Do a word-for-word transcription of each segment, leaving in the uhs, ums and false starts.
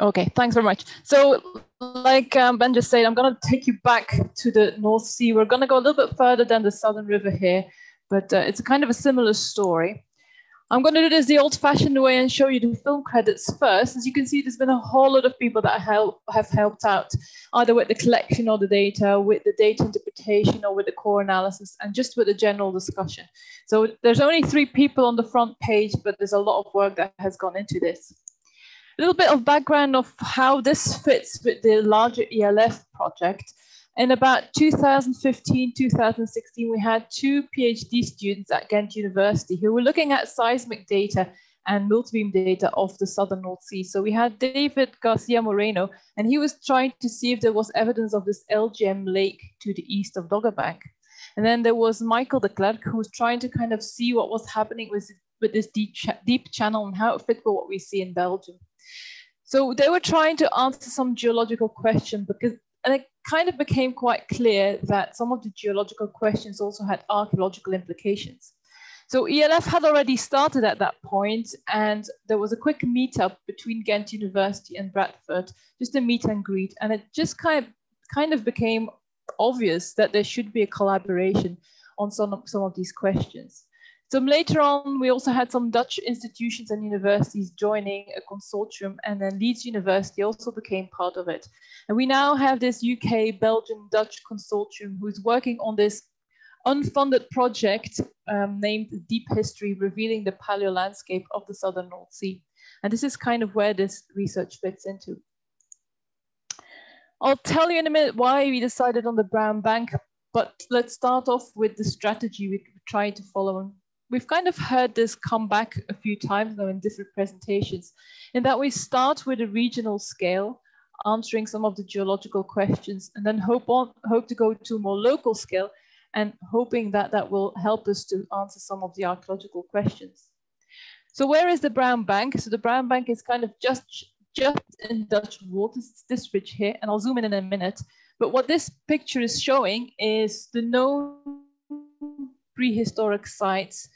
Okay, thanks very much. So like um, Ben just said, I'm going to take you back to the North Sea. We're going to go a little bit further than the Southern River here, but uh, it's kind of a similar story. I'm going to do this the old-fashioned way and show you the film credits first. As you can see, there's been a whole lot of people that help, have helped out, either with the collection of the data, with the data interpretation, or with the core analysis, and just with the general discussion. So there's only three people on the front page, but there's a lot of work that has gone into this. A little bit of background of how this fits with the larger E L F project. In about two thousand fifteen, two thousand sixteen, we had two PhD students at Ghent University who were looking at seismic data and multibeam data of the Southern North Sea. So we had David Garcia Moreno, and he was trying to see if there was evidence of this L G M lake to the east of Dogger Bank. And then there was Michael de Klerk, who was trying to kind of see what was happening with, with this deep, ch deep channel and how it fit with what we see in Belgium. So they were trying to answer some geological question because, and it kind of became quite clear that some of the geological questions also had archaeological implications. So E L F had already started at that point, and there was a quick meetup between Ghent University and Bradford, just a meet and greet, and it just kind of, kind of became obvious that there should be a collaboration on some of, some of these questions. So later on, we also had some Dutch institutions and universities joining a consortium, and then Leeds University also became part of it. And we now have this U K-Belgian-Dutch consortium who's working on this unfunded project um, named Deep History, revealing the paleo landscape of the Southern North Sea. And this is kind of where this research fits into. I'll tell you in a minute why we decided on the Brown Bank, but let's start off with the strategy we tried to follow. We've kind of heard this come back a few times now in different presentations, in that we start with a regional scale, answering some of the geological questions, and then hope, on, hope to go to a more local scale, and hoping that that will help us to answer some of the archaeological questions. So where is the Brown Bank? So the Brown Bank is kind of just, just in Dutch waters. It's this ridge here, and I'll zoom in in a minute. But what this picture is showing is the known prehistoric sites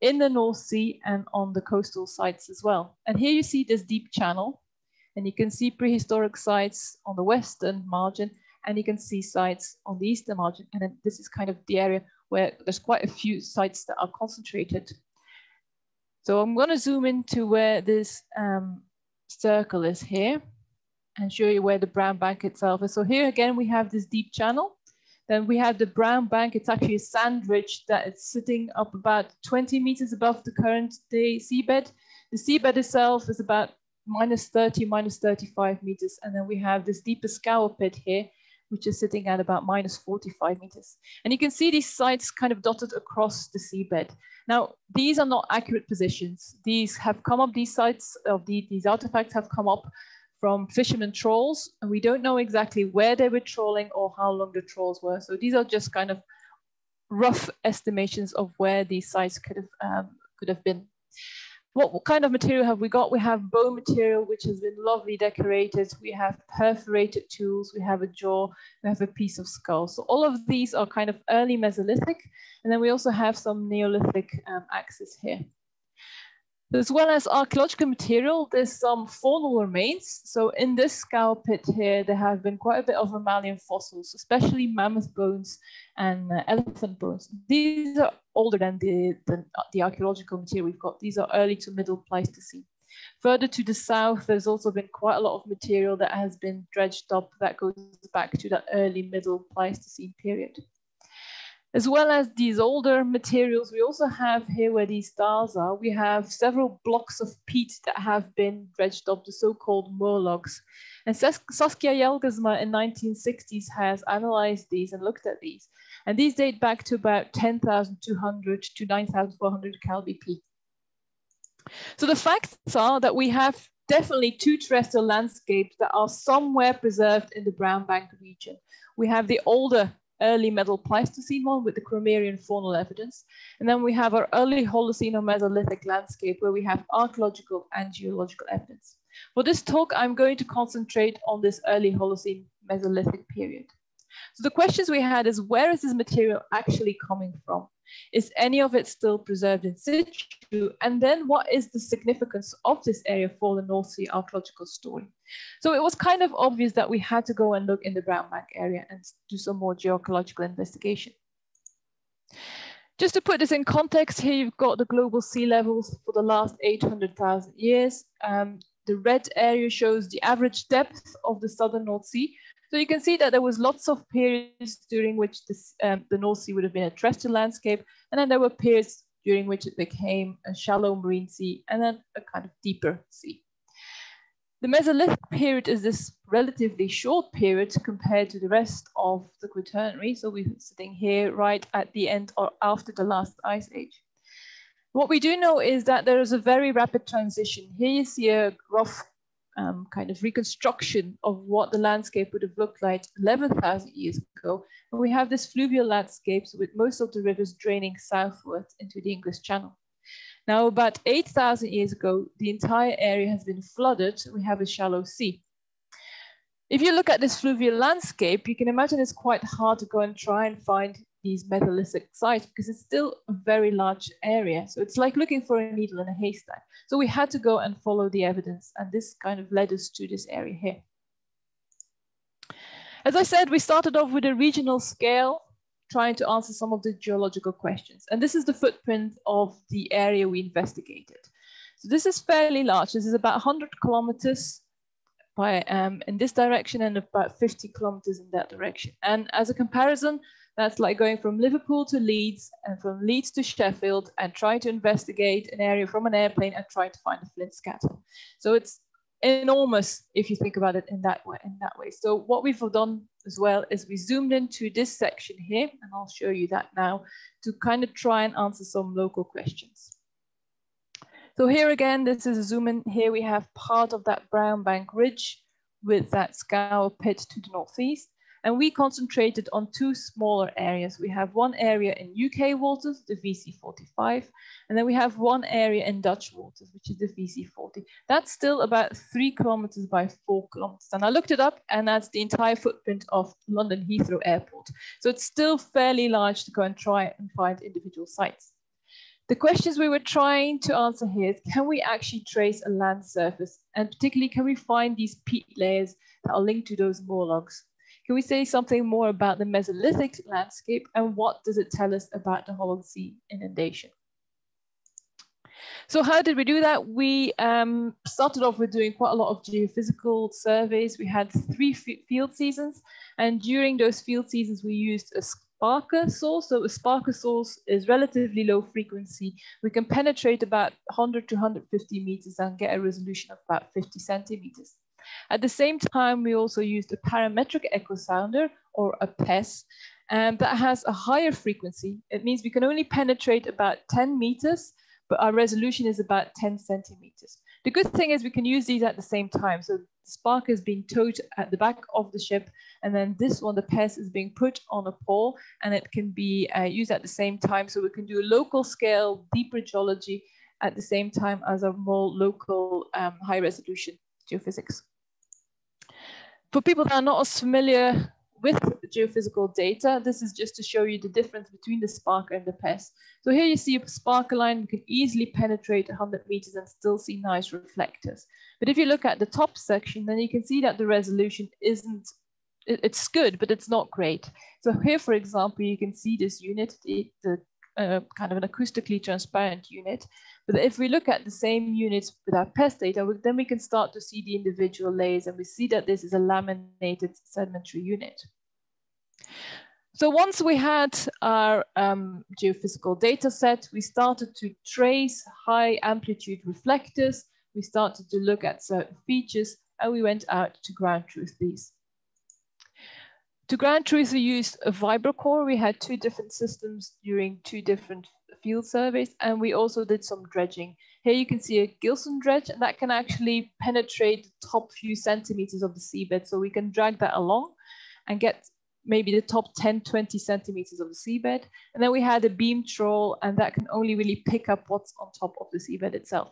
in the North Sea and on the coastal sites as well. And here you see this deep channel, and you can see prehistoric sites on the western margin, and you can see sites on the eastern margin. And then this is kind of the area where there's quite a few sites that are concentrated. So I'm going to zoom into where this um, circle is here and show you where the Brown Bank itself is. So here again, we have this deep channel. Then we have the Brown Bank. It's actually a sand ridge that is sitting up about twenty meters above the current day seabed. The seabed itself is about minus thirty, minus thirty-five meters. And then we have this deeper scour pit here, which is sitting at about minus forty-five meters. And you can see these sites kind of dotted across the seabed. Now, these are not accurate positions. These have come up, these sites of the, these artifacts have come up from fishermen trawls, and we don't know exactly where they were trawling or how long the trawls were. So these are just kind of rough estimations of where these sites could have, um, could have been. What kind of material have we got? We have bone material, which has been lovely decorated. We have perforated tools. We have a jaw. We have a piece of skull. So all of these are kind of early Mesolithic. And then we also have some Neolithic um, axes here. As well as archaeological material, there's some faunal remains. So in this scour pit here, there have been quite a bit of mammalian fossils, especially mammoth bones and uh, elephant bones. These are older than the, the, the archaeological material we've got. These are early to middle Pleistocene. Further to the south, there's also been quite a lot of material that has been dredged up that goes back to that early middle Pleistocene period. As well as these older materials, we also have here where these stars are, we have several blocks of peat that have been dredged up, the so-called murlocs. And Sas Saskia Yelgizma in nineteen sixties has analyzed these and looked at these. And these date back to about ten thousand two hundred to nine thousand four hundred cal B P. So the facts are that we have definitely two terrestrial landscapes that are somewhere preserved in the Brown Bank region. We have the older early middle Pleistocene one with the Cromerian faunal evidence. And then we have our early Holocene or Mesolithic landscape where we have archaeological and geological evidence. For this talk, I'm going to concentrate on this early Holocene Mesolithic period. So the questions we had is, where is this material actually coming from? Is any of it still preserved in situ? And then what is the significance of this area for the North Sea archaeological story? So it was kind of obvious that we had to go and look in the Brown Bank area and do some more geological investigation. Just to put this in context, here you've got the global sea levels for the last eight hundred thousand years. Um, the red area shows the average depth of the Southern North Sea. So you can see that there was lots of periods during which this, um, the North Sea would have been a terrestrial landscape. And then there were periods during which it became a shallow marine sea and then a kind of deeper sea. The Mesolithic period is this relatively short period compared to the rest of the Quaternary. So we're sitting here right at the end or after the last ice age. What we do know is that there is a very rapid transition. Here you see a rough Um, kind of reconstruction of what the landscape would have looked like eleven thousand years ago. And we have this fluvial landscapes with most of the rivers draining southward into the English Channel. Now, about eight thousand years ago, the entire area has been flooded. We have a shallow sea. If you look at this fluvial landscape, you can imagine it's quite hard to go and try and find these Mesolithic sites because it's still a very large area. So it's like looking for a needle in a haystack. So we had to go and follow the evidence, and this kind of led us to this area here. As I said, we started off with a regional scale, trying to answer some of the geological questions. And this is the footprint of the area we investigated. So this is fairly large. This is about one hundred kilometers by, um, in this direction and about fifty kilometers in that direction. And as a comparison, that's like going from Liverpool to Leeds and from Leeds to Sheffield and trying to investigate an area from an airplane and trying to find a flint scatter. So it's enormous if you think about it in that way. In that way. So what we've done as well is we zoomed into this section here, and I'll show you that now, to kind of try and answer some local questions. So here again, this is a zoom in. Here we have part of that Brown Bank ridge with that scour pit to the northeast. And we concentrated on two smaller areas. We have one area in U K waters, the V C forty-five, and then we have one area in Dutch waters, which is the V C forty. That's still about three kilometers by four kilometers. And I looked it up, and that's the entire footprint of London Heathrow Airport. So it's still fairly large to go and try and find individual sites. The questions we were trying to answer here is, can we actually trace a land surface? And particularly, can we find these peat layers that are linked to those moorlogs? Can we say something more about the Mesolithic landscape, and what does it tell us about the Holocene inundation? So how did we do that? We um, started off with doing quite a lot of geophysical surveys. We had three field seasons, and during those field seasons we used a Sparker source. So a Sparker source is relatively low frequency. We can penetrate about one hundred to one hundred fifty meters and get a resolution of about fifty centimeters. At the same time, we also used a parametric echo sounder, or a P E S, and that has a higher frequency. It means we can only penetrate about ten meters, but our resolution is about ten centimeters. The good thing is we can use these at the same time. So the spark is being towed at the back of the ship, and then this one, the P E S, is being put on a pole, and it can be uh, used at the same time. So we can do a local scale, deeper geology at the same time as a more local um, high resolution geophysics. For people that are not as familiar with geophysical data, this is just to show you the difference between the Sparker and the P E S. So here you see a Sparker line, you can easily penetrate one hundred meters and still see nice reflectors. But if you look at the top section, then you can see that the resolution isn't, it's good, but it's not great. So here, for example, you can see this unit, the, the uh, kind of an acoustically transparent unit. But if we look at the same units with our P E S data, then we can start to see the individual layers, and we see that this is a laminated sedimentary unit. So once we had our um, geophysical data set, we started to trace high amplitude reflectors, we started to look at certain features, and we went out to ground truth these. To ground truth, we used a vibrocore. We had two different systems during two different field surveys, and we also did some dredging. Here you can see a Gilson dredge, and that can actually penetrate the top few centimeters of the seabed. So we can drag that along and get maybe the top ten, twenty centimeters of the seabed. And then we had a beam trawl, and that can only really pick up what's on top of the seabed itself.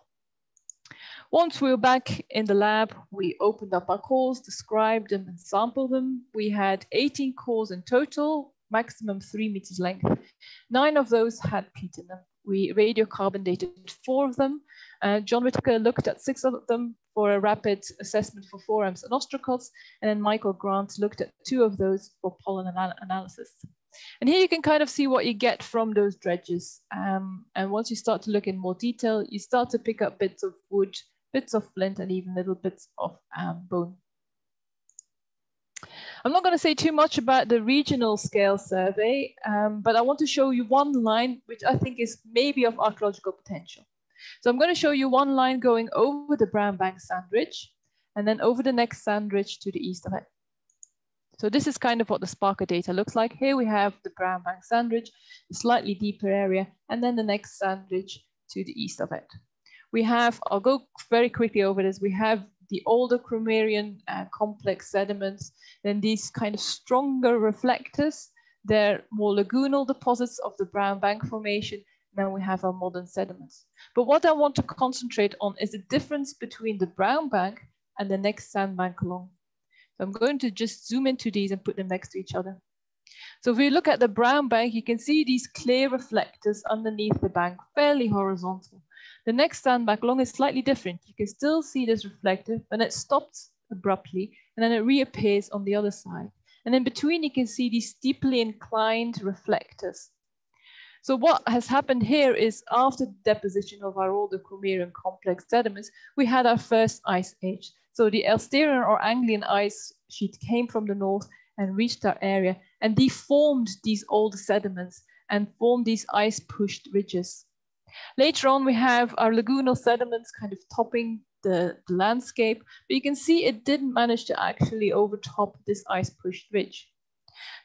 Once we were back in the lab, we opened up our cores, described them and sampled them. We had eighteen cores in total, maximum three meters length. Nine of those had peat in them. We radiocarbon dated four of them. Uh, John Whitaker looked at six of them for a rapid assessment for forams and ostracods. And then Michael Grant looked at two of those for pollen anal analysis. And here you can kind of see what you get from those dredges. Um, and once you start to look in more detail, you start to pick up bits of wood, bits of flint, and even little bits of um, bone. I'm not going to say too much about the regional scale survey, um, but I want to show you one line, which I think is maybe of archaeological potential. So I'm going to show you one line going over the Brown Bank sand ridge, and then over the next sand ridge to the east of it. So this is kind of what the Sparker data looks like. Here we have the Brown Bank sand ridge, a slightly deeper area, and then the next sand ridge to the east of it. We have, I'll go very quickly over this, we have the older Cromerian uh, complex sediments, then these kind of stronger reflectors, they're more lagunal deposits of the Brown Bank formation, and then we have our modern sediments. But what I want to concentrate on is the difference between the Brown Bank and the next sandbank along. So I'm going to just zoom into these and put them next to each other. So if we look at the Brown Bank, you can see these clear reflectors underneath the bank, fairly horizontal. The next sandbank along is slightly different. You can still see this reflector, but it stops abruptly, and then it reappears on the other side. And in between, you can see these steeply inclined reflectors. So what has happened here is after the deposition of our older Cromerian complex sediments, we had our first ice age. So the Elsterian or Anglian ice sheet came from the north and reached our area and deformed these older sediments and formed these ice-pushed ridges. Later on, we have our lagunal sediments kind of topping the, the landscape, but you can see it didn't manage to actually overtop this ice-pushed ridge.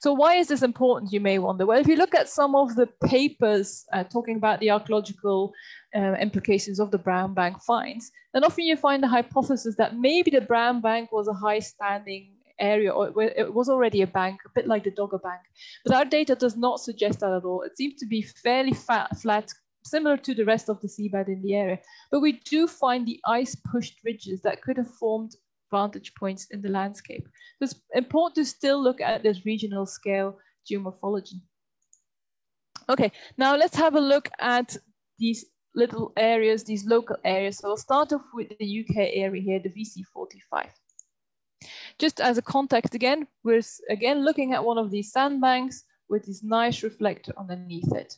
So why is this important, you may wonder? Well, if you look at some of the papers uh, talking about the archaeological uh, implications of the Brown Bank finds, then often you find the hypothesis that maybe the Brown Bank was a high-standing area, or it was already a bank, a bit like the Dogger Bank. But our data does not suggest that at all. It seems to be fairly fat, flat, similar to the rest of the seabed in the area. But we do find the ice-pushed ridges that could have formed vantage points in the landscape. So it's important to still look at this regional scale geomorphology. Okay, now let's have a look at these little areas, these local areas. So I'll start off with the U K area here, the V C forty-five. Just as a context again, we're again looking at one of these sandbanks with this nice reflector underneath it.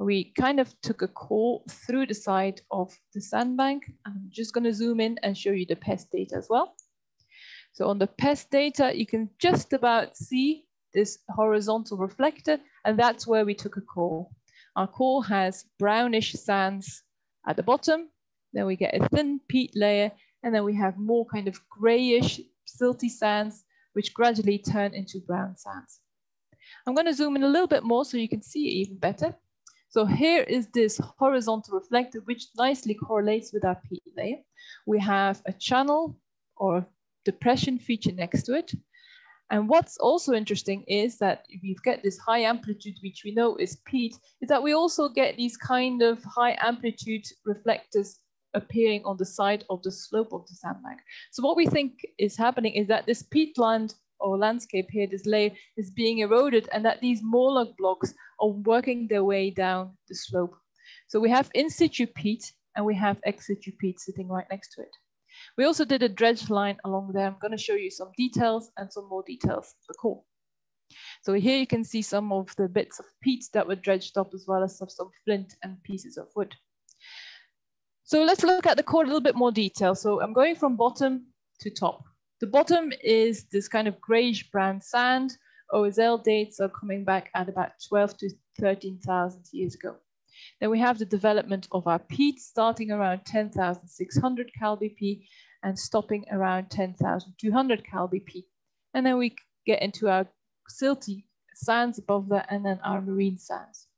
We kind of took a core through the side of the sandbank. I'm just going to zoom in and show you the P E S data as well. So on the P E S data, you can just about see this horizontal reflector, and that's where we took a core. Our core has brownish sands at the bottom, then we get a thin peat layer, and then we have more kind of grayish, silty sands, which gradually turn into brown sands. I'm going to zoom in a little bit more so you can see it even better. So here is this horizontal reflector, which nicely correlates with our peat layer. We have a channel or depression feature next to it. And what's also interesting is that we get this high amplitude, which we know is peat, is that we also get these kind of high amplitude reflectors appearing on the side of the slope of the sandbank. So what we think is happening is that this peatland or landscape here, this layer, is being eroded, and that these Morlock blocks are working their way down the slope. So we have in situ peat and we have ex situ peat sitting right next to it. We also did a dredge line along there. I'm going to show you some details and some more details of the core. So here you can see some of the bits of peat that were dredged up, as well as some, some flint and pieces of wood. So let's look at the core in a little bit more detail. So I'm going from bottom to top. The bottom is this kind of grayish brown sand. O S L dates are coming back at about twelve to thirteen thousand years ago. Then we have the development of our peat starting around ten thousand six hundred cal B P and stopping around ten thousand two hundred cal B P. And then we get into our silty sands above that, and then our marine sands.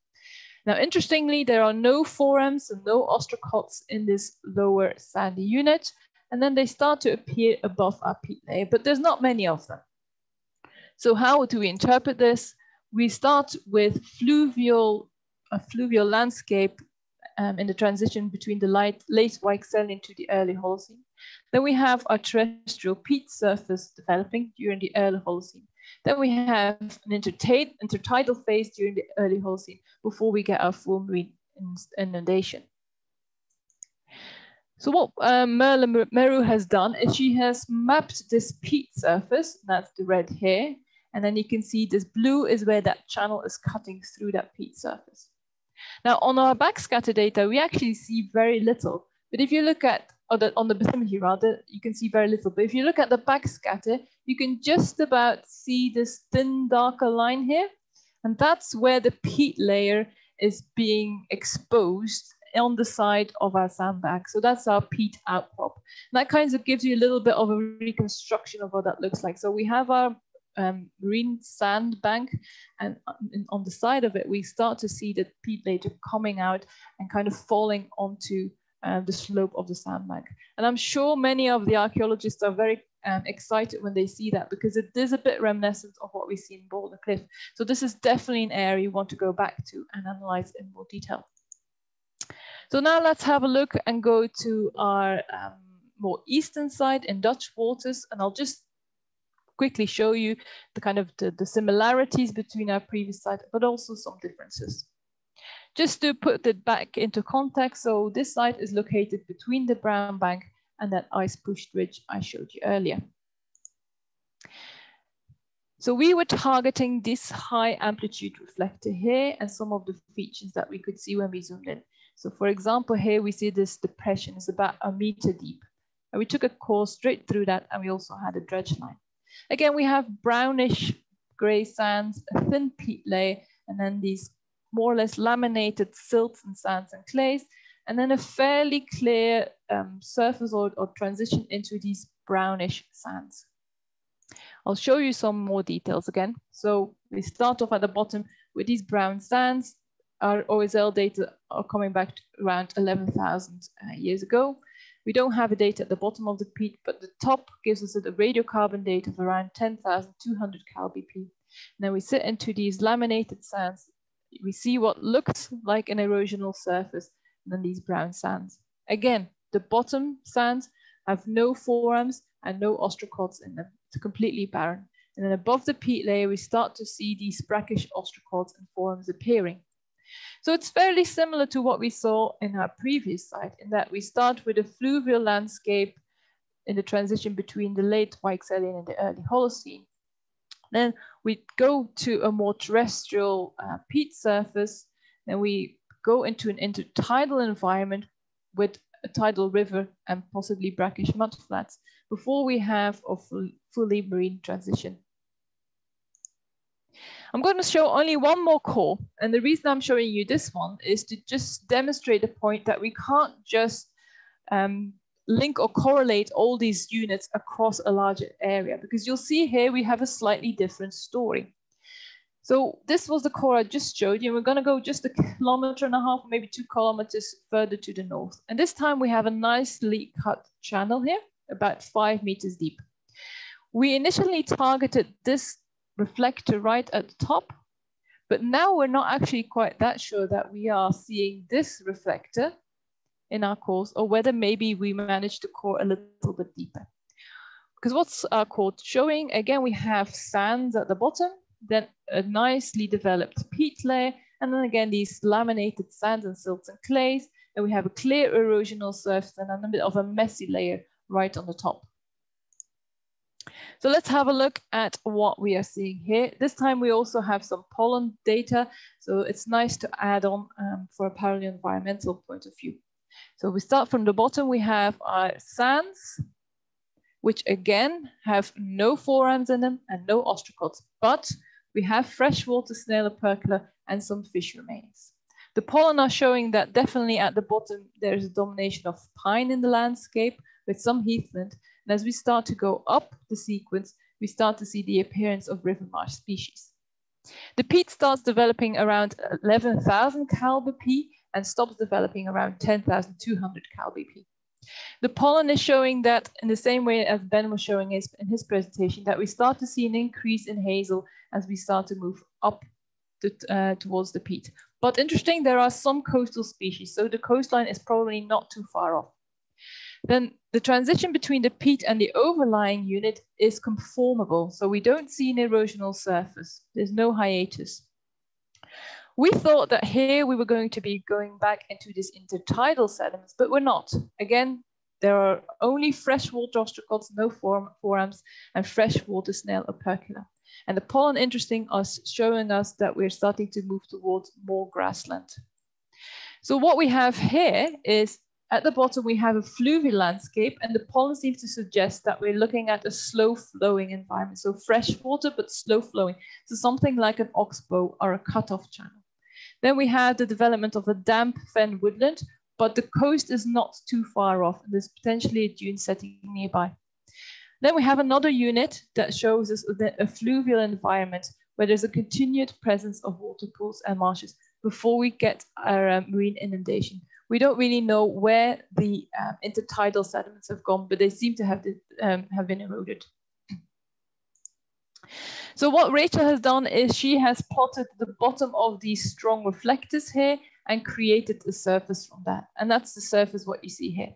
Now, interestingly, there are no forams and no ostracods in this lower sandy unit. And then they start to appear above our peat layer, but there's not many of them. So how do we interpret this? We start with fluvial, a fluvial landscape um, in the transition between the light, late Weichselian to the early Holocene. Then we have our terrestrial peat surface developing during the early Holocene. Then we have an intertidal phase during the early Holocene before we get our full marine inundation. So what um, Merle Meru has done is she has mapped this peat surface, that's the red here, and then you can see this blue is where that channel is cutting through that peat surface. Now on our backscatter data, we actually see very little, but if you look at, or the, on the bathymetry rather, you can see very little, but if you look at the backscatter, you can just about see this thin darker line here, and that's where the peat layer is being exposed on the side of our sandbag. So that's our peat outcrop. And that kind of gives you a little bit of a reconstruction of what that looks like. So we have our um, marine sandbank, and on the side of it, we start to see the peat layer coming out and kind of falling onto uh, the slope of the sandbank. And I'm sure many of the archaeologists are very um, excited when they see that, because it is a bit reminiscent of what we see in Boulder Cliff. So this is definitely an area you want to go back to and analyze in more detail. So now let's have a look and go to our um, more eastern side in Dutch waters. And I'll just quickly show you the kind of the, the similarities between our previous site, but also some differences. Just to put it back into context, so this site is located between the Brown Bank and that ice-pushed ridge I showed you earlier. So we were targeting this high amplitude reflector here and some of the features that we could see when we zoomed in. So for example, here we see this depression is about a meter deep. And we took a course straight through that, and we also had a dredge line. Again, we have brownish gray sands, a thin peat layer, and then these more or less laminated silts and sands and clays, and then a fairly clear um, surface or, or transition into these brownish sands. I'll show you some more details again. So we start off at the bottom with these brown sands. Our O S L data are coming back to around eleven thousand uh, years ago. We don't have a data at the bottom of the peat, but the top gives us a radiocarbon date of around ten thousand two hundred cal B P. And then we sit into these laminated sands. We see what looks like an erosional surface, and then these brown sands. Again, the bottom sands have no forams and no ostracods in them. It's completely barren. And then above the peat layer, we start to see these brackish ostracods and forams appearing. So it's fairly similar to what we saw in our previous site, in that we start with a fluvial landscape in the transition between the late Weichselian and the early Holocene. Then we go to a more terrestrial uh, peat surface, then we go into an intertidal environment with a tidal river and possibly brackish mudflats before we have a fully marine transition. I'm going to show only one more core, and the reason I'm showing you this one is to just demonstrate the point that we can't just um, link or correlate all these units across a larger area, because you'll see here we have a slightly different story. So this was the core I just showed you, and we're going to go just a kilometer and a half, maybe two kilometers further to the north. And this time we have a nicely cut channel here, about five meters deep. We initially targeted this reflector right at the top, but now we're not actually quite that sure that we are seeing this reflector in our cores, or whether maybe we managed to core a little bit deeper. Because what's our core showing? Again, we have sands at the bottom, then a nicely developed peat layer, and then again these laminated sands and silts and clays, and we have a clear erosional surface and a bit of a messy layer right on the top. So let's have a look at what we are seeing here. This time we also have some pollen data, so it's nice to add on um, for a paleoenvironmental point of view. So we start from the bottom, we have our sands, which again have no forams in them and no ostracods, but we have freshwater snail opercula and some fish remains. The pollen are showing that definitely at the bottom there is a domination of pine in the landscape with some heathland. And as we start to go up the sequence, we start to see the appearance of river marsh species. The peat starts developing around eleven thousand cal B P and stops developing around ten thousand two hundred cal B P. The pollen is showing that in the same way as Ben was showing his, in his presentation, that we start to see an increase in hazel as we start to move up to, uh, towards the peat. But interesting, there are some coastal species, so the coastline is probably not too far off. Then the transition between the peat and the overlying unit is conformable, so we don't see an erosional surface. There's no hiatus. We thought that here we were going to be going back into these intertidal sediments, but we're not. Again, there are only freshwater ostracods, no form, forams, and freshwater snail opercula. And the pollen, interesting, are showing us that we're starting to move towards more grassland. So what we have here is, at the bottom, we have a fluvial landscape, and the pollen seems to suggest that we're looking at a slow flowing environment. So fresh water, but slow flowing. So something like an oxbow or a cutoff channel. Then we have the development of a damp fen woodland, but the coast is not too far off. And there's potentially a dune setting nearby. Then we have another unit that shows us a fluvial environment where there's a continued presence of water pools and marshes before we get our um, marine inundation. We don't really know where the uh, intertidal sediments have gone, but they seem to have, um, have been eroded. So what Rachel has done is she has plotted the bottom of these strong reflectors here and created a surface from that. And that's the surface what you see here.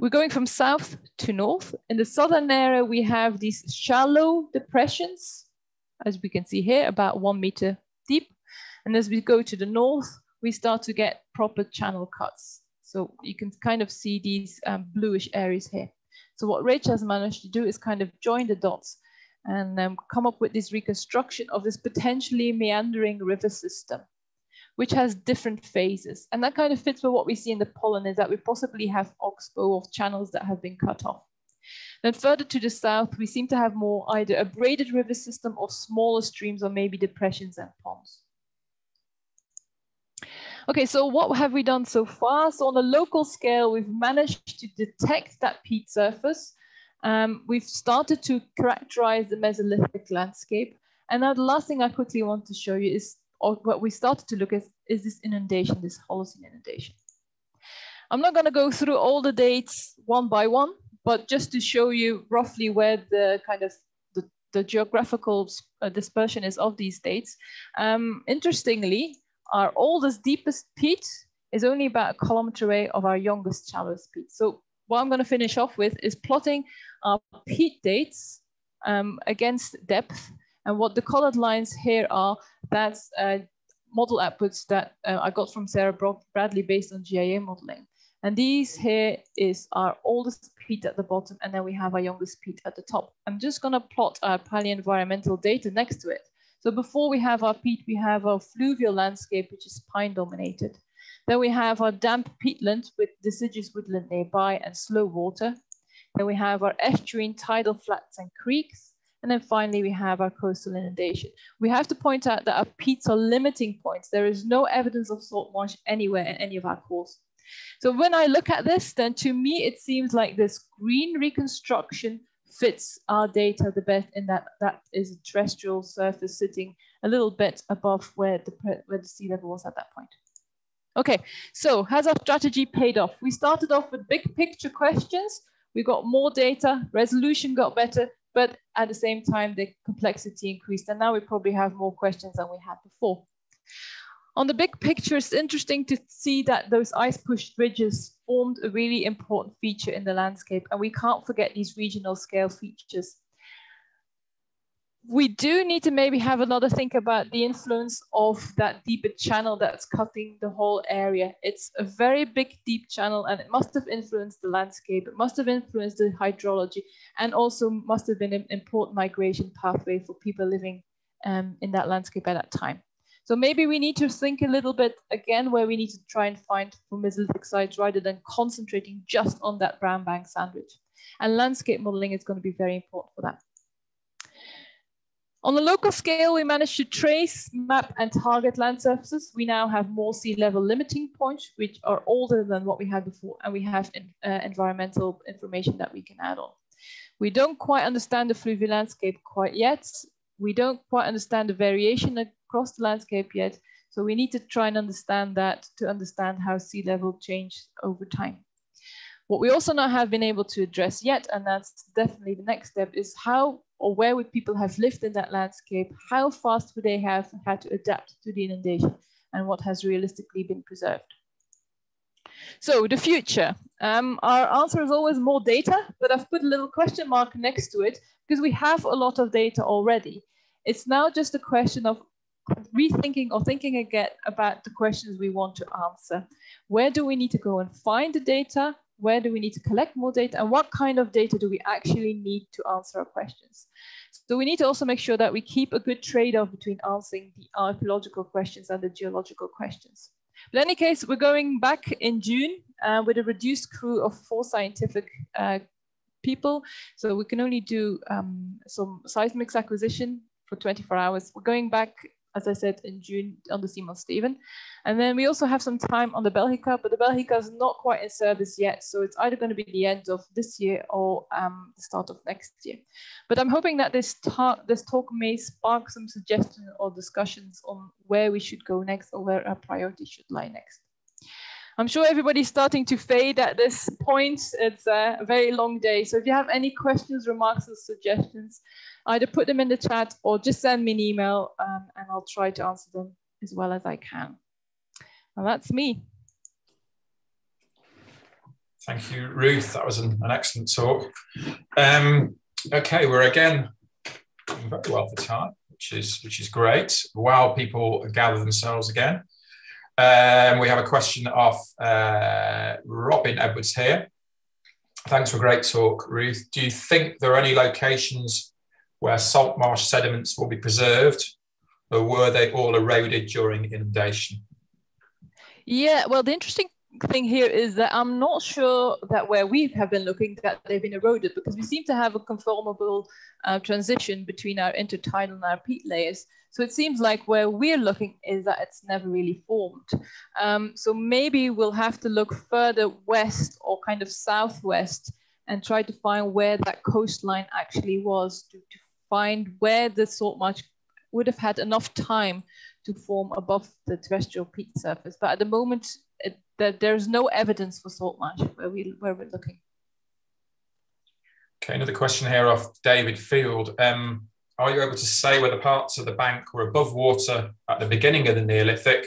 We're going from south to north. In the southern area, we have these shallow depressions, as we can see here, about one meter deep. And as we go to the north, we start to get proper channel cuts. So you can kind of see these um, bluish areas here. So what Rachel has managed to do is kind of join the dots and um, come up with this reconstruction of this potentially meandering river system, which has different phases. And that kind of fits with what we see in the pollen, is that we possibly have oxbow of channels that have been cut off. Then further to the south, we seem to have more either a braided river system or smaller streams or maybe depressions and ponds. Okay, so what have we done so far? So on a local scale, we've managed to detect that peat surface. Um, we've started to characterize the Mesolithic landscape. And now the last thing I quickly want to show you is, or what we started to look at, is this inundation, this Holocene inundation. I'm not gonna go through all the dates one by one, but just to show you roughly where the kind of the, the geographical dispersion is of these dates. Um, interestingly, our oldest, deepest peat is only about a kilometer away of our youngest, shallowest peat. So what I'm going to finish off with is plotting our peat dates um, against depth. And what the colored lines here are, that's uh, model outputs that uh, I got from Sarah Bradley based on G I A modeling. And these here is our oldest peat at the bottom, and then we have our youngest peat at the top. I'm just going to plot our paleo-environmental data next to it. So before we have our peat, we have our fluvial landscape, which is pine dominated. Then we have our damp peatland with deciduous woodland nearby and slow water. Then we have our estuarine tidal flats and creeks. And then finally, we have our coastal inundation. We have to point out that our peats are limiting points. There is no evidence of salt marsh anywhere in any of our cores. So when I look at this, then to me, it seems like this green reconstruction fits our data the best, in that that is a terrestrial surface sitting a little bit above where the, where the sea level was at that point. Okay, so has our strategy paid off? We started off with big picture questions. We got more data, resolution got better, but at the same time, the complexity increased. And now we probably have more questions than we had before. On the big picture, it's interesting to see that those ice-pushed ridges formed a really important feature in the landscape, and we can't forget these regional scale features. We do need to maybe have another think about the influence of that deeper channel that's cutting the whole area. It's a very big, deep channel, and it must have influenced the landscape. It must have influenced the hydrology, and also must have been an important migration pathway for people living um, in that landscape at that time. So maybe we need to think a little bit again where we need to try and find for Mesolithic sites rather than concentrating just on that Brown Bank sandwich. And landscape modeling is going to be very important for that. On the local scale, we managed to trace, map, and target land surfaces. We now have more sea level limiting points, which are older than what we had before, and we have in, uh, environmental information that we can add on. We don't quite understand the fluvial landscape quite yet. We don't quite understand the variation across the landscape yet, so we need to try and understand that to understand how sea level changed over time. What we also not have been able to address yet, and that's definitely the next step, is how or where would people have lived in that landscape? How fast would they have had to adapt to the inundation, and what has realistically been preserved? So the future, um, our answer is always more data, but I've put a little question mark next to it because we have a lot of data already. It's now just a question of rethinking or thinking again about the questions we want to answer. Where do we need to go and find the data? Where do we need to collect more data? And what kind of data do we actually need to answer our questions? So we need to also make sure that we keep a good trade-off between answering the archaeological questions and the geological questions. But in any case, we're going back in June uh, with a reduced crew of four scientific uh, people. So we can only do um, some seismic acquisition for twenty-four hours. We're going back, as I said, in June on the Simon Steven. And then we also have some time on the Belgica, but the Belgica is not quite in service yet. So it's either going to be the end of this year or um, the start of next year. But I'm hoping that this, ta this talk may spark some suggestions or discussions on where we should go next or where our priority should lie next. I'm sure everybody's starting to fade at this point. It's a very long day. So if you have any questions, remarks, or suggestions, either put them in the chat or just send me an email um, and I'll try to answer them as well as I can. Well, that's me. Thank you, Ruth. That was an, an excellent talk. Um, okay, we're again very well for time, which is, which is great. While people gather themselves again, um, we have a question of uh, Robin Edwards here. Thanks for a great talk, Ruth. Do you think there are any locations where salt marsh sediments will be preserved, or were they all eroded during inundation? Yeah, well, the interesting thing here is that I'm not sure that where we have been looking that they've been eroded, because we seem to have a conformable uh, transition between our intertidal and our peat layers. So it seems like where we're looking is that it's never really formed. Um, so maybe we'll have to look further west or kind of southwest and try to find where that coastline actually was to, to find where the salt marsh would have had enough time to form above the terrestrial peat surface. But at the moment, it, that there's no evidence for salt marsh where, we, where we're looking. Okay, another question here of David Field. Um, are you able to say whether parts of the bank were above water at the beginning of the Neolithic,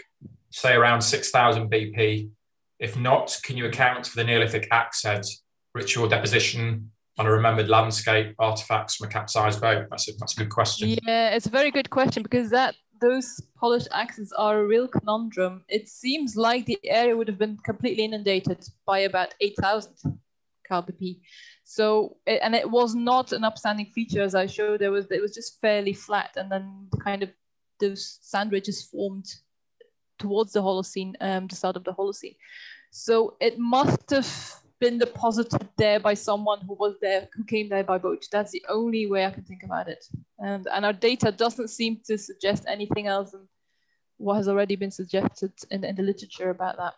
say around six thousand B P? If not, can you account for the Neolithic axe head, ritual deposition on a remembered landscape, artifacts from a capsized boat? That's a, that's a good question. Yeah, it's a very good question, because that those polished axes are a real conundrum. It seems like the area would have been completely inundated by about eight thousand cal B P. So, and it was not an upstanding feature, as I showed. There was, it was just fairly flat, and then kind of those sand ridges formed towards the Holocene, um, the start of the Holocene. So it must have been deposited there by someone who was there, who came there by boat. That's the only way I can think about it. And, and our data doesn't seem to suggest anything else than what has already been suggested in, in the literature about that.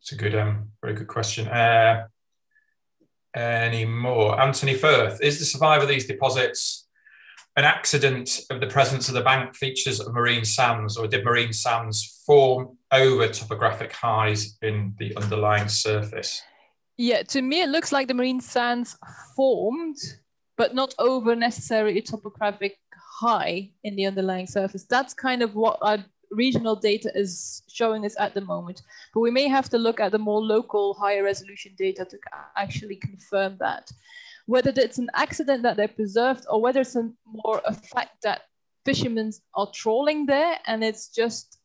It's a good, um, very good question. Uh, any more? Anthony Firth, is the survival of these deposits an accident of the presence of the bank features of marine sands, or did marine sands form over topographic highs in the underlying surface? Yeah, to me it looks like the marine sands formed, but not over necessarily a topographic high in the underlying surface. That's kind of what our regional data is showing us at the moment. But we may have to look at the more local, higher resolution data to actually confirm that. Whether it's an accident that they're preserved or whether it's a more a fact that fishermen are trawling there and it's just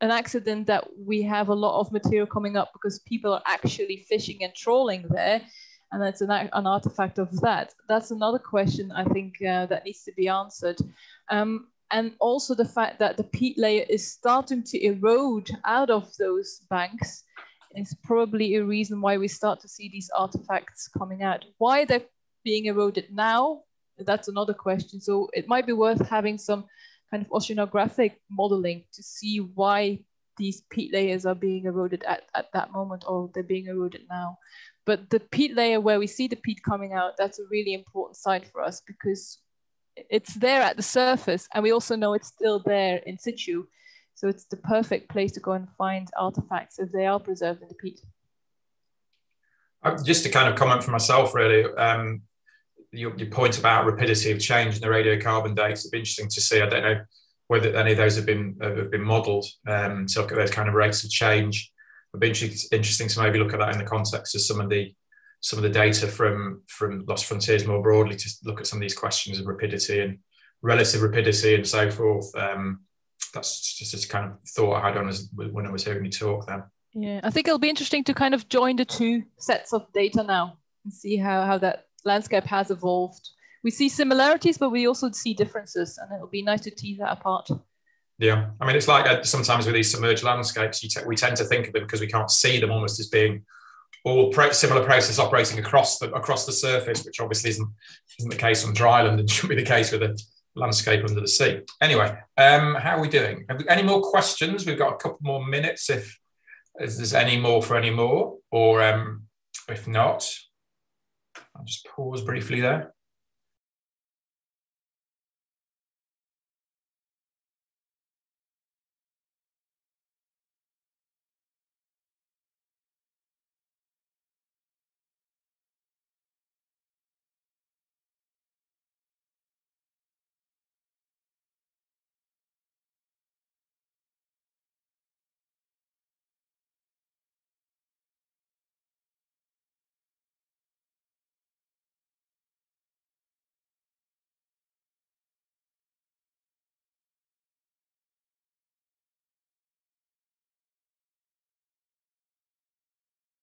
an accident that we have a lot of material coming up because people are actually fishing and trawling there, and that's an, an artifact of that. That's another question I think uh, that needs to be answered. Um, and also the fact that the peat layer is starting to erode out of those banks is probably a reason why we start to see these artifacts coming out. Why they're being eroded now, that's another question. So it might be worth having some kind of oceanographic modeling to see why these peat layers are being eroded at, at that moment, or they're being eroded now. But the peat layer where we see the peat coming out, that's a really important site for us because it's there at the surface and we also know it's still there in situ. So it's the perfect place to go and find artifacts if they are preserved in the peat. Just to kind of comment for myself, really, um, your, your point about rapidity of change in the radiocarbon dates, it'd be interesting to see. I don't know whether any of those have been have been modelled um, to look at those kind of rates of change. It'd be interesting to maybe look at that in the context of some of the some of the data from from Lost Frontiers more broadly, to look at some of these questions of rapidity and relative rapidity and so forth. Um, that's just a kind of thought I had on as when I was hearing you talk then. Yeah, I think it'll be interesting to kind of join the two sets of data now and see how, how that landscape has evolved. We see similarities, but we also see differences, and it'll be nice to tease that apart. Yeah, I mean, it's like uh, sometimes with these submerged landscapes, you we tend to think of them because we can't see them almost as being all pro similar processes operating across the, across the surface, which obviously isn't, isn't the case on dry land and shouldn't be the case with a landscape under the sea. Anyway, um, how are we doing? Have we, any more questions? We've got a couple more minutes if... Is there's any more for any more, or um, if not, I'll just pause briefly there.